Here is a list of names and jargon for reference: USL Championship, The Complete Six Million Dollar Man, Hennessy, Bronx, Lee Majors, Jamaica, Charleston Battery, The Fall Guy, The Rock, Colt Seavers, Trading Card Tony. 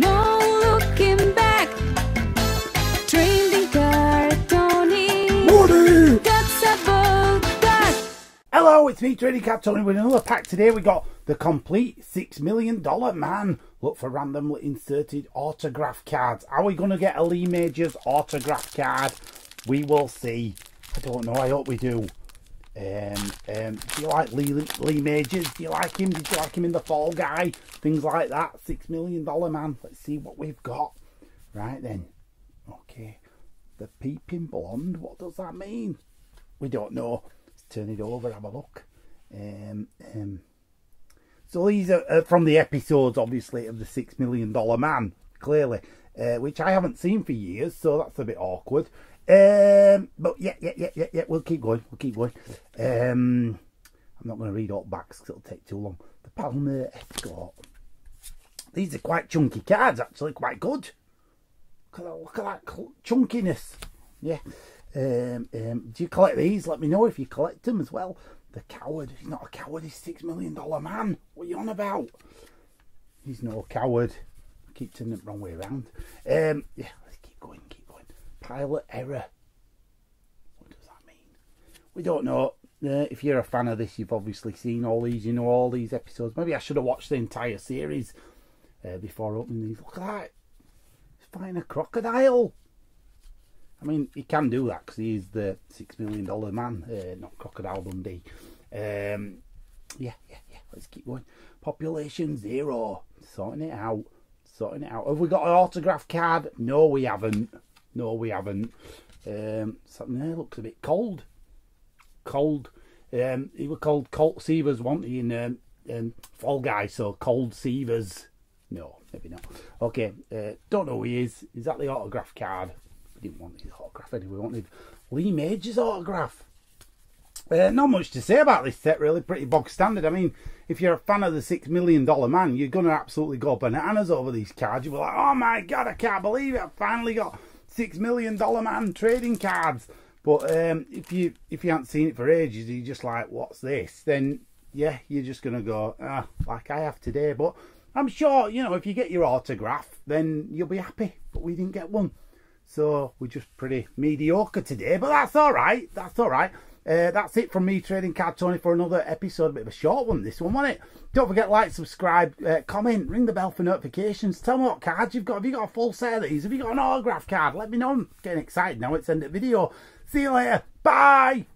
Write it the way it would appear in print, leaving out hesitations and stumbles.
no looking back. Trading Card Tony. Morning. That's about that. Hello, it's me, Trading Card Tony, with another pack. Today we got the complete $6 Million Man. Look for randomly inserted autograph cards. Are we going to get a Lee Majors autograph card? We will see. I don't know. I hope we do. Do you like Lee Majors? Do you like him? Did you like him in The Fall Guy? Things like that. $6 Million Man. Let's see what we've got. Right then. Okay. The peeping blonde. What does that mean? We don't know. Let's turn it over. Have a look. So these are from the episodes, obviously, of the $6 Million Man, clearly, which I haven't seen for years, so that's a bit awkward. But yeah, we'll keep going, I'm not going to read all backs because it'll take too long. The Palmer Escort. These are quite chunky cards, actually, quite good. Look at that chunkiness. Yeah. Do you collect these? Let me know if you collect them as well. The coward. He's not a coward. He's $6 Million Man. What are you on about? He's no coward. I keep turning it the wrong way around. Yeah, let's keep going. Pilot error. What does that mean? We don't know. If you're a fan of this, you've obviously seen all these. You know all these episodes. Maybe I should have watched the entire series before opening these. Look at that. He's fighting a crocodile. I mean, he can do that because he is the $6 Million Man, not Crocodile Dundee. Yeah. Let's keep going. Population zero. Sorting it out. Have we got an autograph card? No, we haven't. Something there looks a bit cold. He was called Colt Seavers, wasn't he, in Fall Guy? So Cold Seavers. No, maybe not. Okay. Don't know who he is. Is that the autograph card? We didn't want his autograph anyway. We wanted Lee Majors' autograph. Not much to say about this set, really. Pretty bog standard. I mean, if you're a fan of the $6 Million Man, you're going to absolutely go bananas over these cards. You'll be like, oh my God, I can't believe it. I finally got $6 Million Man trading cards. But if you haven't seen it for ages, you're just like, what's this? Then, yeah, you're just going to go, ah, like I have today. But I'm sure, you know, if you get your autograph, then you'll be happy. But we didn't get one. So we're just pretty mediocre today, but that's all right. That's it from me, Trading Card Tony, for another episode. A bit of a short one, this one, wasn't it? Don't forget, like, subscribe, comment, ring the bell for notifications. Tell me what cards you've got. Have you got a full set of these? Have you got an autograph card? Let me know. I'm getting excited now. Let's end the video. See you later. Bye.